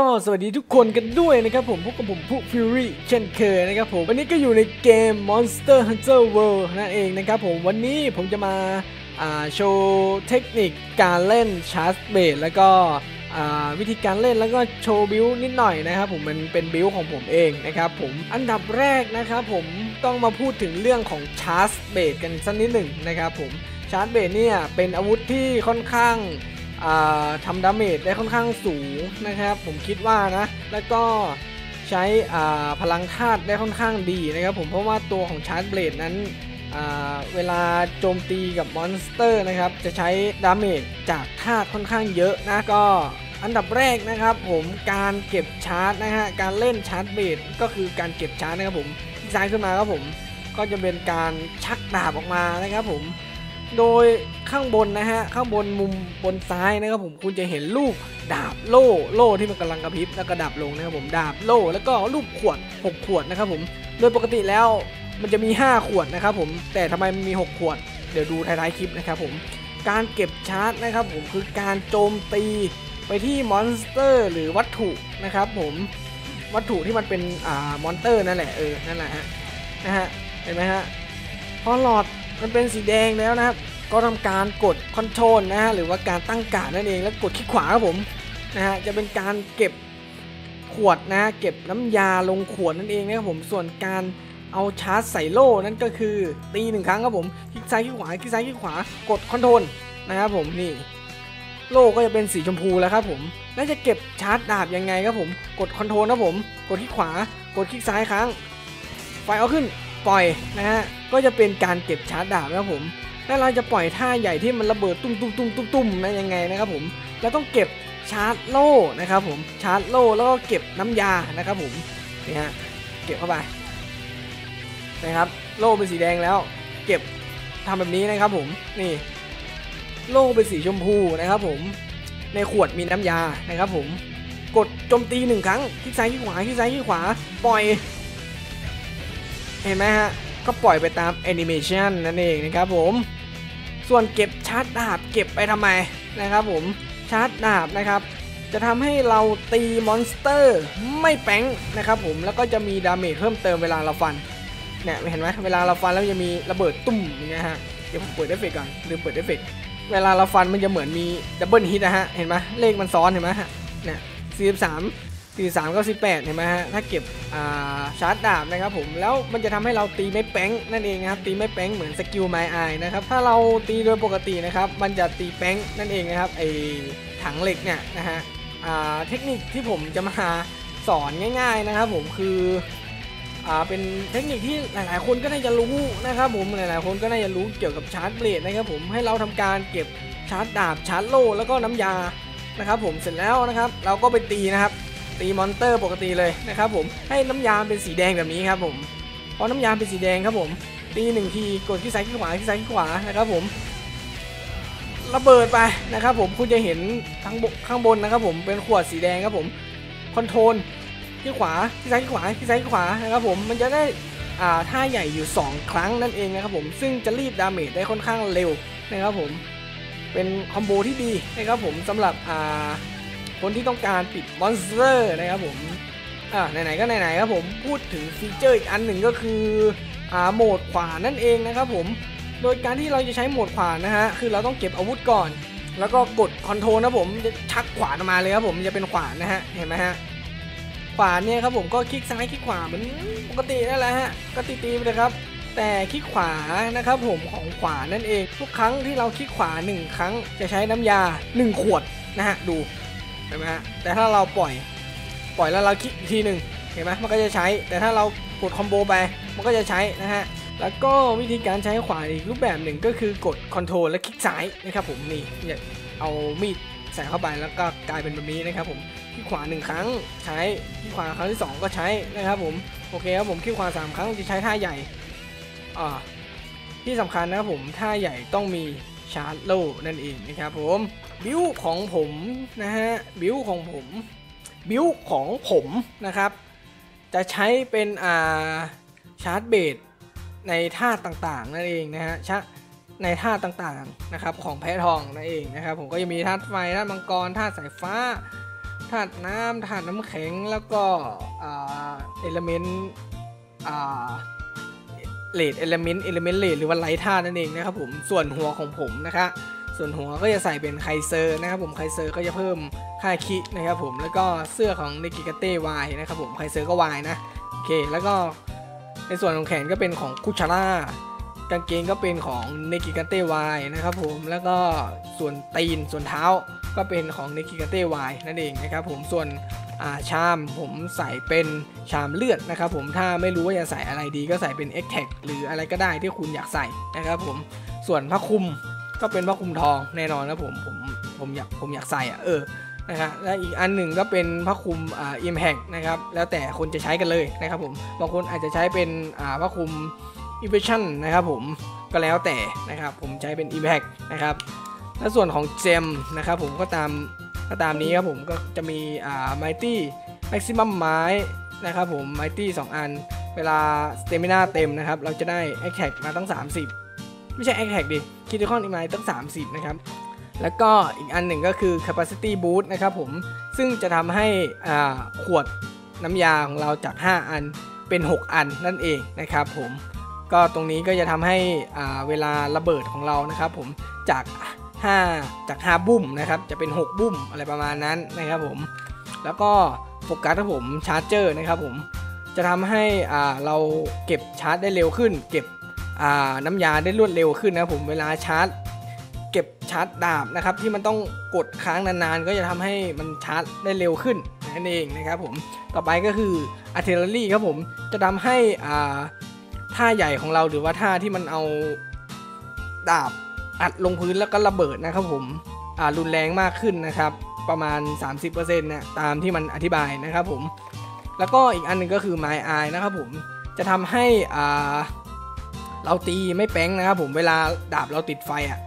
ก็สวัสดีทุกคนกันด้วยนะครับผมพวกกับผมผู้ฟิวรี่เช่นเคยนะครับผมวันนี้ก็อยู่ในเกม Monster Hunter World นั่นเองนะครับผมวันนี้ผมจะมาโชว์เทคนิคการเล่นชาร์จเบสแล้วก็วิธีการเล่นแล้วก็โชว์บิลนิดหน่อยนะครับผมมันเป็นบิลของผมเองนะครับผมอันดับแรกนะครับผมต้องมาพูดถึงเรื่องของชาร์จเบสกันสักนิดหนึ่งนะครับผมชาร์จเบสเนี่ยเป็นอาวุธที่ค่อนข้างทำดาเมจได้ค่อนข้างสูงนะครับผมคิดว่านะแล้วก็ใช้พลังธาตุได้ค่อนข้างดีนะครับผมเพราะว่าตัวของชาร์จเบลดนั้นเวลาโจมตีกับมอนสเตอร์นะครับจะใช้ดาเมจจากธาตุค่อนข้างเยอะนะก็อันดับแรกนะครับผมการเก็บชาร์จนะฮะการเล่นชาร์จเบลดก็คือการเก็บชาร์จนะครับผมดีไซน์ขึ้นมาครับผมก็จะเป็นการชักดาบออกมานะครับผมโดยข้างบนนะฮะข้างบนมุมบนซ้ายนะครับผมคุณจะเห็นรูปดาบโล่ที่มันกำลังกระพริบแล้วก็ดับลงนะครับผมดาบโล่แล้วก็รูปขวด6ขวดนะครับผมโดยปกติแล้วมันจะมี5ขวดนะครับผมแต่ทำไมมันมี6ขวดเดี๋ยวดูท้ายๆคลิปนะครับผมการเก็บชาร์จนะครับผมคือการโจมตีไปที่มอนสเตอร์หรือวัตถุนะครับผมวัตถุที่มันเป็นมอนสเตอร์นั่นแหละนั่นแหละฮะนะฮะเห็นไหมฮะพอหลอดมันเป็นสีแดงแล้วนะครับก็ทำการกดคอนโทรลนะฮะหรือว่าการตั้งการ์ดนั่นเองแล้วกดคลิกขวาครับผมนะฮะจะเป็นการเก็บขวดนะเก็บน้ำยาลงขวดนั่นเองนะครับผมส่วนการเอาชาร์จใส่โล่นั่นก็คือตีหนึ่งครั้งครับผมคลิกซ้ายคลิกขวาคลิกซ้ายคลิกขวากดคอนโทรลนะครับผมนี่โล่ก็จะเป็นสีชมพูแล้วครับผมแล้วจะเก็บชาร์จดาบยังไงครับผมกดคอนโทรลครับผมกดคลิกขวากดคลิกซ้ายครั้งไฟเอาขึ้นปล่อยนะฮะก็จะเป็นการเก็บชาร์จดาบนะครับผมแล้วเราจะปล่อยท่าใหญ่ที่มันระเบิดตุ้มนะยังไงนะครับผมแล้วต้องเก็บชาร์จโล่นะครับผมชาร์จโล่แล้วก็เก็บน้ำยานะครับผมนี่ฮะเก็บเข้าไปนะครับโล่เป็นสีแดงแล้วเก็บทำแบบนี้นะครับผมนี่โล่เป็นสีชมพูนะครับผมในขวดมีน้ำยานะครับผมกดโจมตีหนึ่งครั้งคลิกซ้ายคลิกขวาคลิกซ้ายคลิกขวาปล่อยเห็นไหมฮะก็ปล่อยไปตามแอนิเมชันนั่นเองนะครับผมส่วนเก็บชาร์จดาบเก็บไปทำไมนะครับผมชาร์จดาบนะครับจะทำให้เราตีมอนสเตอร์ไม่แป้งนะครับผมแล้วก็จะมีดาเมจเพิ่มเติมเวลาเราฟันเนี่ยเห็นไหมเวลาเราฟันแล้วจะมีระเบิดตุ่มอย่างเงี้ยฮะเดี๋ยวผมเปิดเอฟเฟกต์ก่อนลืมเปิดเอฟเฟกต์เวลาเราฟันมันจะเหมือนมีดับเบิลฮิตนะฮะเห็นไหมเลขมันซ้อนเห็นไหมฮะเนี่ย43 43 18เห็นไหมฮะถ้าเก็บชาร์จดาบนะครับผมแล้วมันจะทำให้เราตีไม่แป้งนั่นเองนะครับตีไม่แป้งเหมือนสกิลไมไอนะครับถ้าเราตีโดยปกตินะครับมันจะตีแป้งนั่นเองนะครับไอถังเหล็กเนี่ยนะฮะเทคนิคที่ผมจะมาสอนง่ายๆนะครับผมคือเป็นเทคนิคที่หลายๆคนก็น่าจะรู้นะครับผมหลายๆคนก็น่าจะรู้เกี่ยวกับชาร์จเบลดนะครับผมให้เราทำการเก็บชาร์จดาบชาร์จโล่แล้วก็น้ำยานะครับผมเสร็จแล้วนะครับเราก็ไปตีนะครับตีมอนสเตอร์ปกติเลยนะครับผมให้น้ำยาเป็นสีแดงแบบนี้ครับผมพอน้ำยาเป็นสีแดงครับผมตีหนึ่งทีกดที่ซ้ายที่ขวาที่ซ้ายที่ขวานะครับผมระเบิดไปนะครับผมคุณจะเห็นข้างบนนะครับผมเป็นขวดสีแดงครับผมคอนโทรลที่ขวาที่ซ้ายที่ขวาที่ซ้ายที่ขวานะครับผมมันจะได้ท่าใหญ่อยู่2ครั้งนั่นเองนะครับผมซึ่งจะรีดดาเมจได้ค่อนข้างเร็วนะครับผมเป็นคอมโบที่ดีนะครับผมสำหรับคนที่ต้องการปิดมอนสเตอร์นะครับผมไหนๆก็ไหนๆครับผมพูดถึงฟีเจอร์อีกอันหนึ่งก็คือโหมดขวานั่นเองนะครับผมโดยการที่เราจะใช้โหมดขวานะฮะคือเราต้องเก็บอาวุธก่อนแล้วก็กดคอนโทรลนะผมจะชักขวานออกมาเลยครับผมจะเป็นขวานนะฮะเห็นไหมฮะขวานเนี่ยครับผมก็คลิกซ้ายคลิกขวาเหมือนปกตินั่นแหละฮะก็ตีๆไปเลยครับแต่คลิกขวานะครับผมของขวานั่นเองทุกครั้งที่เราคลิกขวา1ครั้งจะใช้น้ำยา1ขวดนะฮะดูเห็นไหมฮะแต่ถ้าเราปล่อยแล้วเราคลิกอีกทีหนึ่งเห็นไหมมันก็จะใช้แต่ถ้าเรากดคอมโบไปมันก็จะใช้นะฮะแล้วก็วิธีการใช้ขวาอีกรูปแบบหนึ่งก็คือกดคอนโทรลและคลิกซ้ายนะครับผมนี่เอามีดใส่เข้าไปแล้วก็กลายเป็นแบบนี้นะครับผมคลิกขวา1ครั้งใช้คลิกขวาครั้งที่2ก็ใช้นะครับผมโอเคครับผมคลิกขวา3ครั้งจะใช้ท่าใหญ่ที่สำคัญนะครับผมท่าใหญ่ต้องมีชาร์จโล่นั่นเองนะครับผมบิวของผมนะฮะบิวของผมนะครับจะใช้เป็นชาร์จเบสในท่าต่างๆนั่นเองนะฮะในท่าต่างๆนะครับของแพะทองนั่นเองนะครับผมก็จะมีท่าไฟท่ามังกรท่าสายฟ้า ธาตุน้ำธาตุน้ำแข็งแล้วก็เอลิเมนต์เลดเอลิเมนต์เลดหรือว่าไลท์ธาตุนั่นเองนะครับผมส่วนหัวของผมนะคะส่วนหัวก็จะใส่เป็นไคเซอร์นะครับผมไคเซอร์ก็จะเพิ่มค่าคินะครับผมแล้วก็เสื้อของเนกิกาเต้วายนะครับผมไคเซอร์ก็วายนะโอเคแล้วก็ในส่วนของแขนก็เป็นของคุชาร่ากางเกงก็เป็นของเนกิกาเต้วายนะครับผมแล้วก็ส่วนตีนส่วนเท้าก็เป็นของเนกิกาเต้วายนั่นเองนะครับผมส่วนชามผมใส่เป็นชามเลือดนะครับผมถ้าไม่รู้ว่าจะใส่อะไรดีก็ใส่เป็น X-Tag หรืออะไรก็ได้ที่คุณอยากใส่นะครับผมส่วนผ้าคลุมก็เป็นผ้าคลุมทองแน่นอนนะผมอยากใส่อ่ะนะครับและอีกอันหนึ่งก็เป็นผ้าคลุมImpact นะครับแล้วแต่คนจะใช้กันเลยนะครับผมบางคนอาจจะใช้เป็นผ้าคลุม Evasion นะครับผมก็แล้วแต่นะครับผมใช้เป็น Impact นะครับและส่วนของเจมนะครับผมก็ตามนี้ครับผมก็จะมีMighty Maximum ไม้นะครับผม Mighty 2 อันเวลา Stamina เต็มนะครับเราจะได้ Attack มาตั้ง30ไม่ใช่ Attack ดิ Critical Impact ตั้ง30นะครับแล้วก็อีกอันหนึ่งก็คือ Capacity Boost นะครับผมซึ่งจะทำให้ขวดน้ำยาของเราจาก5อันเป็น6อันนั่นเองนะครับผมก็ตรงนี้ก็จะทำให้เวลาระเบิดของเรานะครับผมจาก5บุ้มนะครับจะเป็น6บุ้มอะไรประมาณนั้นนะครับผมแล้วก็โฟกัสครับผมชาร์จเจอร์นะครับผมจะทำให้เราเก็บชาร์จได้เร็วขึ้นเก็บน้ำยาได้รวดเร็วขึ้นนะผมเวลาชาร์จเก็บชาร์จดาบนะครับที่มันต้องกดค้างนานๆก็จะทำให้มันชาร์จได้เร็วขึ้นนั่นเองนะครับผมต่อไปก็คือ Artillery ครับผมจะทำให้ท่าใหญ่ของเราหรือว่าท่าที่มันเอาดาบอัดลงพื้นแล้วก็ระเบิดนะครับผมรุนแรงมากขึ้นนะครับประมาณ 30% นะตามที่มันอธิบายนะครับผมแล้วก็อีกอันนึงก็คือ My Eye นะครับผมจะทำให้เราตีไม่แป้งนะครับผมเวลาดาบเราติดไฟอ่ะ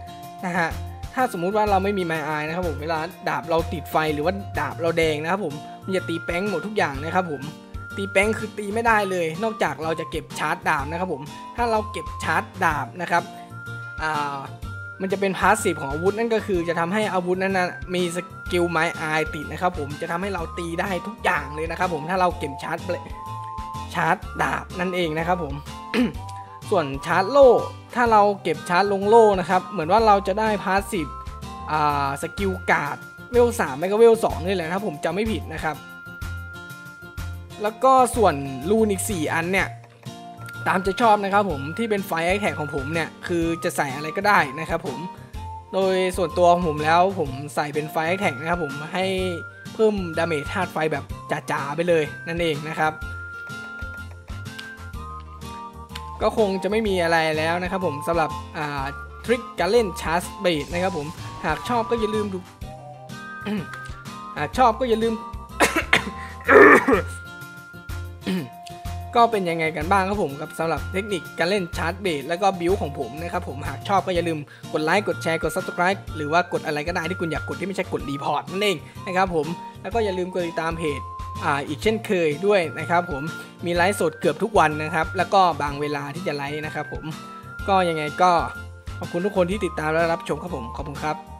นะฮะถ้าสมมุติว่าเราไม่มีไม้อายนะครับผมเวลาดาบเราติดไฟหรือว่าดาบเราแดงนะครับผมมันจะตีแป้งหมดทุกอย่างนะครับผมตีแป้งคือตีไม่ได้เลยนอกจากเราจะเก็บชาร์จดาบนะครับผมถ้าเราเก็บชาร์จดาบนะครับมันจะเป็นพาสซีฟของอาวุธนั่นก็คือจะทำให้อาวุธนั้นมีสกิลไม้อายติดนะครับผมจะทำให้เราตีได้ทุกอย่างเลยนะครับผมถ้าเราเก็บชาร์จดาบนั่นเองนะครับผม ส่วนชาร์จโล่ถ้าเราเก็บชาร์จลงโล่นะครับเหมือนว่าเราจะได้พาสซีฟสกิลการ์ดเวล3ไม่ก็เวล2นี่แหละถ้าผมจำไม่ผิดนะครับแล้วก็ส่วนรูนอีก4อันเนี่ยตามจะชอบนะครับผมที่เป็นไฟไอแท็กของผมเนี่ยคือจะใส่อะไรก็ได้นะครับผมโดยส่วนตัวของผมแล้วผมใส่เป็นไฟไอแท็กนะครับผมให้เพิ่มดาเมจธาตุไฟแบบจ๋าๆไปเลยนั่นเองนะครับก็คงจะไม่มีอะไรแล้วนะครับผมสำหรับทริคการเล่นชาร์จเบดนะครับผมหากชอบก็อย่าลืมดู ชอบก็อย่าลืม ก็เป็นยังไงกันบ้างครับผมกับสำหรับเทคนิคการเล่นชาร์จเบดแล้วก็บิวของผมนะครับผมหากชอบก็อย่าลืมกดไลค์กดแชร์กด Subscribe หรือว่ากดอะไรก็ได้ที่คุณอยากกดที่ไม่ใช่กดรีพอร์ตนั่นเองนะครับผมแล้วก็อย่าลืมกดติดตามเพจอีกเช่นเคยด้วยนะครับผมมีไลฟ์สดเกือบทุกวันนะครับแล้วก็บางเวลาที่จะไลฟ์นะครับผมก็ยังไงก็ขอบคุณทุกคนที่ติดตามและรับชมครับผมขอบคุณครับ